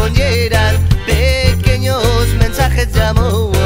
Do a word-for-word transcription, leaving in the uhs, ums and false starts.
respondieran pequeños mensajes de amor.